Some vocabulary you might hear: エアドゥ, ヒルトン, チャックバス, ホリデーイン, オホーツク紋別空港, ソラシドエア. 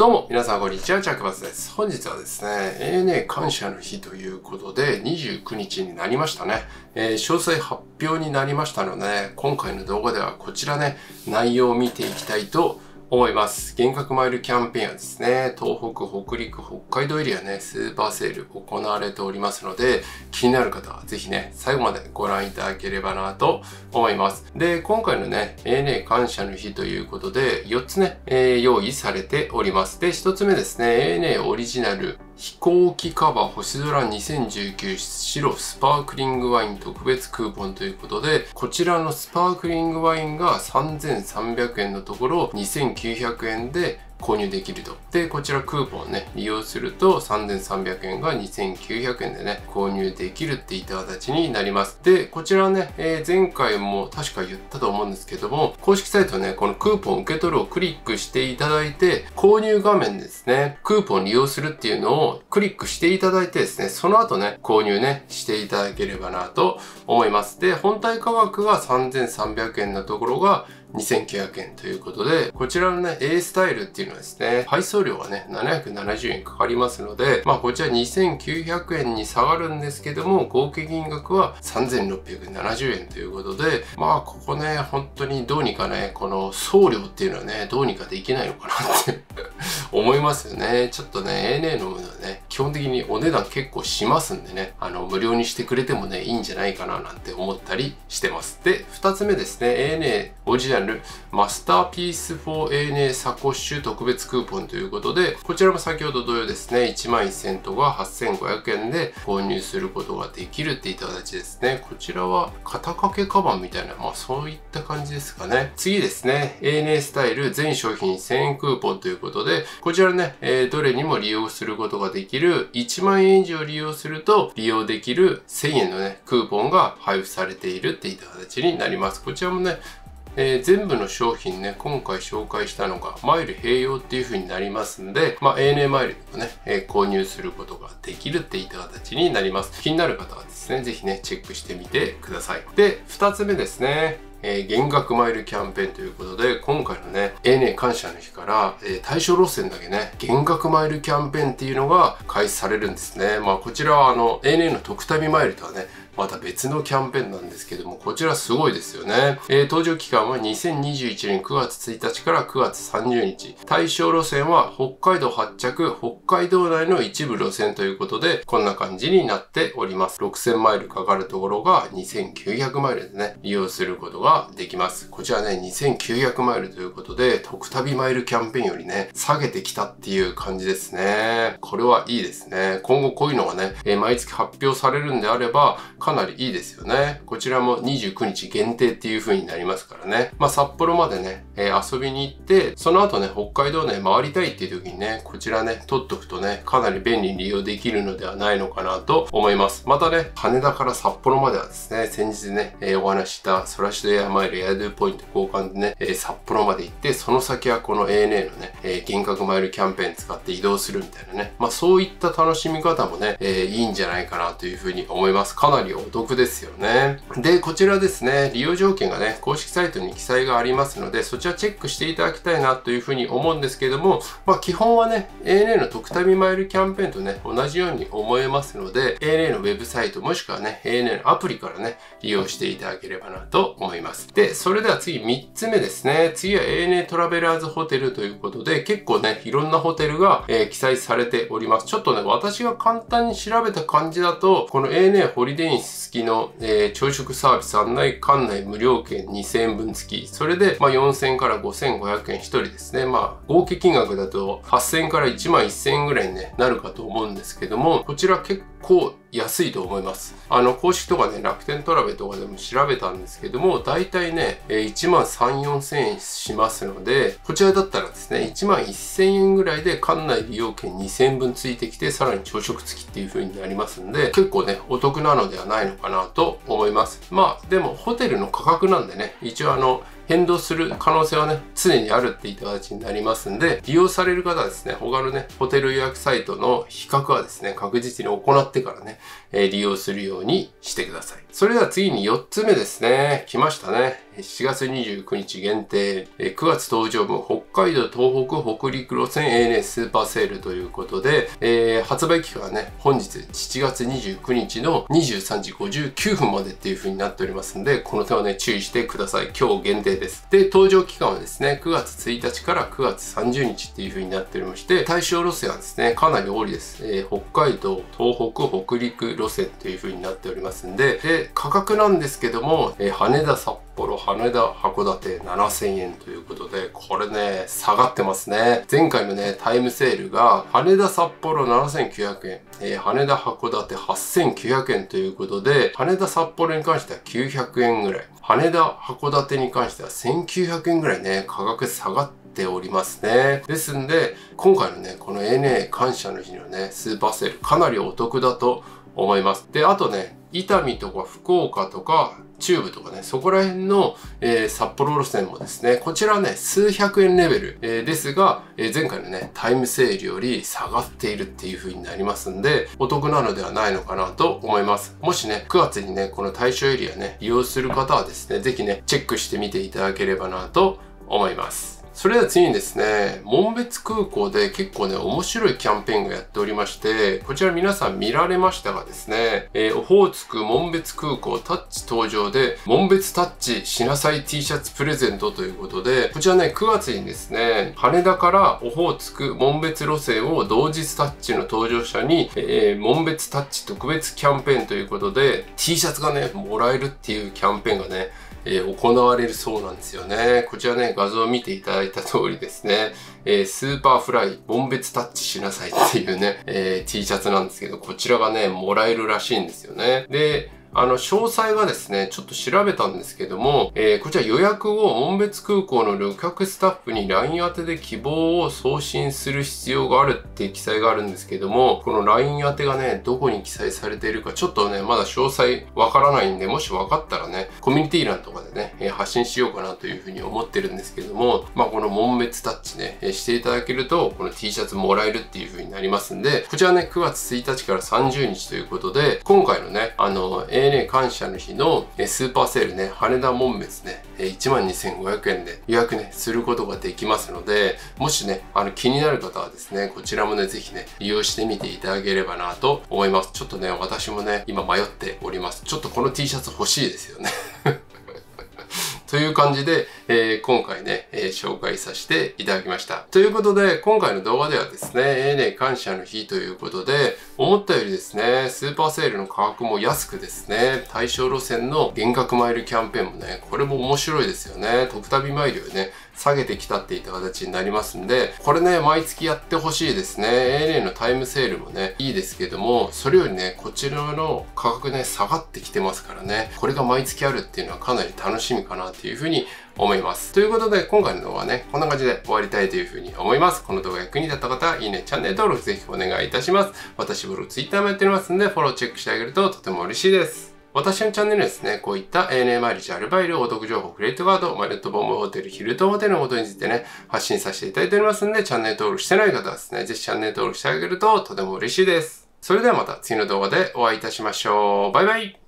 どうも、皆さんこんにちは、チャックバスです。本日はですね、ANA 感謝の日ということで、29日になりましたね。詳細発表になりましたので、今回の動画ではこちらね、内容を見ていきたいと思います。幻覚マイルキャンペーンはですね、東北、北陸、北海道エリアね、スーパーセール行われておりますので、気になる方はぜひね、最後までご覧いただければなと思います。で、今回のね、ANA 感謝の日ということで、4つね、用意されております。で、1つ目ですね、ANA オリジナル飛行機カバー星空2019白スパークリングワイン特別クーポンということで、こちらのスパークリングワインが3300円のところ2900円で購入できると。で、こちらクーポンね、利用すると3300円が2900円でね、購入できるっていった形になります。で、こちらね、前回も確か言ったと思うんですけども、公式サイトね、このクーポン受け取るをクリックしていただいて、購入画面ですね、クーポン利用するっていうのをクリックしていただいてですね、その後ね、購入ね、していただければなと思います。で、本体価格が3300円のところが2900円ということで、こちらのね、A スタイルっていうのはですね、配送料がね、770円かかりますので、まあこちら2900円に下がるんですけども、合計金額は3670円ということで、まあここね、本当にどうにかね、この送料っていうのはね、どうにかできないのかなって思いますよね。ちょっとね、ANA のものはね、基本的にお値段結構しますんでね、無料にしてくれてもね、いいんじゃないかななんて思ったりしてます。で、2つ目ですね、ANA オリジナルマスターピース 4ANA サコッシュ特別クーポンということで、こちらも先ほど同様ですね、11000とか8500円で購入することができるっていった形ですね。こちらは肩掛けカバンみたいな、まあそういった感じですかね。次ですね、ANA スタイル全商品1000円クーポンということで、こちらね、どれにも利用することができる、1万円以上利用すると利用できる1000円のね、クーポンが配布されているっていった形になります。こちらもね、全部の商品ね、今回紹介したのがマイル併用っていう風になりますんで、まあ、ANA マイルをね、購入することができるっていった形になります。気になる方はですね、ぜひね、チェックしてみてください。で、2つ目ですね。幻覚マイルキャンペーンということで、今回のね、ANA 感謝の日から、対象路線だけね、幻覚マイルキャンペーンっていうのが開始されるんですね。まあ、こちらはANA の特旅マイルとはね、また別のキャンペーンなんですけども、こちらすごいですよね。搭乗期間は2021年9月1日から9月30日。対象路線は北海道発着、北海道内の一部路線ということで、こんな感じになっております。6000マイルかかるところが2900マイルでね、利用することができます。こちらね、2900マイルということで、特旅マイルキャンペーンよりね、下げてきたっていう感じですね。これはいいですね。今後こういうのがね、毎月発表されるんであれば、かなりいいですよね。こちらも29日限定っていう風になりますからね。まあ、札幌までね、遊びに行って、その後ね、北海道ね、回りたいっていう時にね、こちらね、取っとくとね、かなり便利に利用できるのではないのかなと思います。またね、羽田から札幌まではですね、先日ね、お話したソラシドエアマイル、エアドゥポイント交換でね、札幌まで行って、その先はこの ANA のね、幻覚マイルキャンペーン使って移動するみたいなね、まあそういった楽しみ方もね、いいんじゃないかなというふうに思います。かなりお得ですよね。で、こちらですね、利用条件がね、公式サイトに記載がありますので、そちらチェックしていただきたいなというふうに思うんですけども、まあ基本はね、ANA の特旅マイルキャンペーンとね、同じように思えますので、ANA のウェブサイトもしくはね、ANA のアプリからね、利用していただければなと思います。で、それでは次3つ目ですね。次は ANA トラベラーズホテルということで、結構ね、いろんなホテルが、記載されております。ちょっとね、私が簡単に調べた感じだと、この ANA ホリデーイン付きの、朝食サービス案内、館内無料券2000円分付き。それで、まあ、4000円から5500円1人ですね。まあ、合計金額だと8000円から11000円ぐらいに、ね、なるかと思うんですけども、こちら結構安いと思います。公式とかね、楽天トラベとかでも調べたんですけども、大体ね、1万3、4千円しますので、こちらだったらですね、1万1000円ぐらいで館内利用券2000円分ついてきて、さらに朝食付きっていう風になりますんで、結構ね、お得なのではないのかなと思います。まあ、でもホテルの価格なんでね、一応変動する可能性はね、常にあるっていった形になりますんで、利用される方はですね、他のね、ホテル予約サイトの比較はですね、確実に行ってからね、利用するようにしてください。それでは次に4つ目ですね。来ましたね。7月29日限定、9月搭乗分北海道東北北陸路線 ANA スーパーセールということで、発売期間はね、本日7月29日の23時59分までっていう風になっておりますので、この点はね、注意してください。今日限定です。で、搭乗期間はですね、9月1日から9月30日っていう風になっておりまして、対象路線はですね、かなり多いです。北海道、東北、北陸路線という風になっておりますんで、価格なんですけども、羽田札幌、羽田函館7000円ということで、これね、下がってますね。前回のね、タイムセールが、羽田札幌7900円、羽田函館8900円ということで、羽田札幌に関しては900円ぐらい、羽田函館に関しては1900円ぐらいね、価格下がっておりますね。ですんで、今回のね、この ANA 感謝の日のね、スーパーセール、かなりお得だと思います。で、あとね、伊丹とか福岡とか中部とかね、そこら辺の、札幌路線もですね、こちらね、数百円レベル、ですが、前回のね、タイムセールより下がっているっていう風になりますんで、お得なのではないのかなと思います。もしね、9月にね、この対象エリアね、利用する方はですね、ぜひね、チェックしてみていただければなと思います。それでは次にですね、紋別空港で結構ね、面白いキャンペーンがやっておりまして、こちら皆さん見られましたがですね、オホーツク紋別空港タッチ登場で、紋別タッチしなさい T シャツプレゼントということで、こちらね、9月にですね、羽田からオホーツク紋別路線を同日タッチの搭乗者に、紋別タッチ特別キャンペーンということで、T シャツがね、もらえるっていうキャンペーンがね、行われるそうなんですよね。こちらね、画像を見ていただいた通りですね、スーパーフライ、紋別タッチしなさいっていうね、T シャツなんですけど、こちらがね、もらえるらしいんですよね。で、詳細がですね、ちょっと調べたんですけども、こちら予約を紋別空港の旅客スタッフに LINE 宛てで希望を送信する必要があるって記載があるんですけども、この LINE 宛てがね、どこに記載されているか、ちょっとね、まだ詳細わからないんで、もしわかったらね、コミュニティ欄とかでね、発信しようかなというふうに思ってるんですけども、まあ、この紋別タッチね、していただけると、この T シャツもらえるっていうふうになりますんで、こちらね、9月1日から30日ということで、今回のね、ANA 感謝の日のスーパーセールね、羽田紋別ね、12,500 円で予約ね、することができますので、もしね、気になる方はですね、こちらもね、ぜひね、利用してみていただければなと思います。ちょっとね、私もね、今迷っております。ちょっとこの T シャツ欲しいですよね。という感じで、今回ね、紹介させていただきました。ということで、今回の動画ではですね、ANA 感謝の日ということで、思ったよりですね、スーパーセールの価格も安くですね、対象路線の減額マイルキャンペーンもね、これも面白いですよね。特旅マイルをね、下げてきたっていった形になりますんで、これね、毎月やってほしいですね。ANA のタイムセールもね、いいですけども、それよりね、こちらの価格ね、下がってきてますからね、これが毎月あるっていうのはかなり楽しみかなというふうに思います。ということで、今回の動画はね、こんな感じで終わりたいというふうに思います。この動画が役に立った方は、いいね、チャンネル登録ぜひお願いいたします。私、ブログ、Twitter もやっておりますんで、フォローチェックしてあげるととても嬉しいです。私のチャンネルですね、こういった ANA マイレージ、アルバイル、お得情報、クレジットカード、マイレットボンボンホテル、ヒルトンホテルのことについてね、発信させていただいておりますんで、チャンネル登録してない方はですね、ぜひチャンネル登録してあげるととても嬉しいです。それではまた次の動画でお会いいたしましょう。バイバイ。